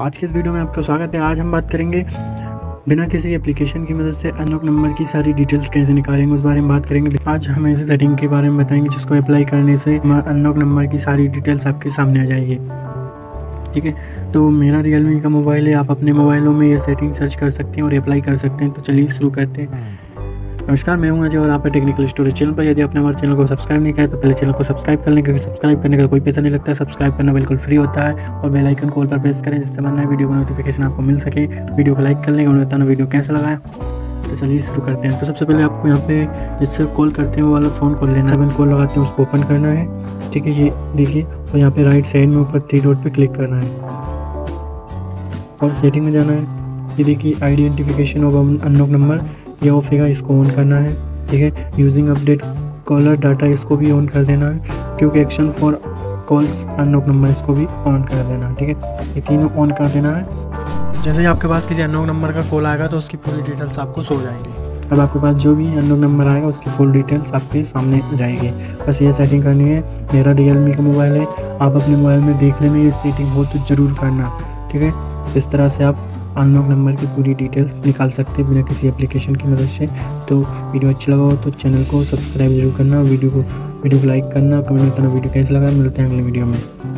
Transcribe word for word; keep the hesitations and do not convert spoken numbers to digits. आज के इस वीडियो में आपका स्वागत है। आज हम बात करेंगे बिना किसी एप्लीकेशन की मदद से अनलॉक नंबर की सारी डिटेल्स कैसे निकालेंगे, उस बारे में बात करेंगे। आज हम ऐसी सेटिंग के बारे में बताएंगे जिसको अप्लाई करने से हमारा अनलॉक नंबर की सारी डिटेल्स आपके सामने आ जाएगी। ठीक है, तो मेरा रियलमी का मोबाइल है, आप अपने मोबाइलों में ये सेटिंग सर्च कर सकते हैं और अप्लाई कर सकते हैं। तो चलिए शुरू करते हैं। नमस्कार, मैं हूं अजय और आप है टेक्निकल स्टोरी चैनल पर। यदि आपने हमारे चैनल को सब्सक्राइब नहीं किया तो पहले चैनल को सब्सक्राइब कर लें, क्योंकि सब्सक्राइब करने का कोई पैसा नहीं लगता है, सब्सक्राइब करना बिल्कुल फ्री होता है। और बेल आइकन को ऑल पर प्रेस करें जिससे हमारे नए वीडियो का नोटिफिकेशन आपको मिल सके। वीडियो को लाइक कर लें और बताना वीडियो कैसा लगा है। तो चलिए शुरू करते हैं। तो सबसे पहले आपको यहाँ पे जिससे कॉल करते हैं वो वाला फ़ोन खोल लेना है। अपन कॉल लगाते हैं उसको ओपन करना है। ठीक है, ये देखिए, और यहाँ पर राइट साइड में ऊपर थ्री डॉट पर क्लिक करना है और सेटिंग में जाना है। ये देखिए आइडेंटिफिकेशन होगा अनलॉक नंबर, ये ऑफ है, इसको ऑन करना है। ठीक है, यूजिंग अपडेट कॉलर डाटा इसको भी ऑन कर देना है, क्योंकि action for calls unlock number इसको भी ऑन कर देना है। ठीक है, ये तीनों ऑन कर देना है। जैसे ही आपके पास किसी अनलॉक नंबर का कॉल आएगा तो उसकी पूरी डिटेल्स आपको सो जाएंगी। अब आपके पास जो भी अनलॉक नंबर आएगा उसकी फुल डिटेल्स आपके सामने जाएगी। बस ये सेटिंग करनी है। मेरा रियलमी का मोबाइल है, आप अपने मोबाइल में देख लें ये सेटिंग हो तो ज़रूर करना। ठीक है, इस तरह से आप अनलॉक नंबर की पूरी डिटेल्स निकाल सकते हैं बिना किसी एप्लीकेशन की मदद से। तो वीडियो अच्छा लगा हो तो चैनल को सब्सक्राइब जरूर करना, वीडियो को वीडियो को लाइक करना, कमेंट करना वीडियो कैसा लगा। मिलते हैं अगले वीडियो में।